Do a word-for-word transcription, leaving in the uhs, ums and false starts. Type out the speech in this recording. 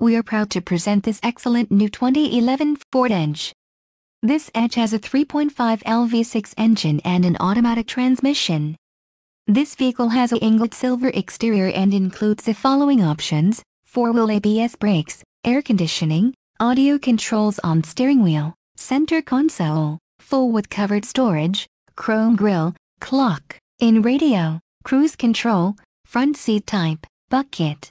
we are proud to present this excellent new twenty eleven Ford Edge. This Edge has a three point five liter V six engine and an automatic transmission. This vehicle has a ingot silver exterior and includes the following options: four-wheel A B S brakes, air conditioning, audio controls on steering wheel, center console, full with covered storage, chrome grille, clock, in radio, cruise control, front seat type, bucket.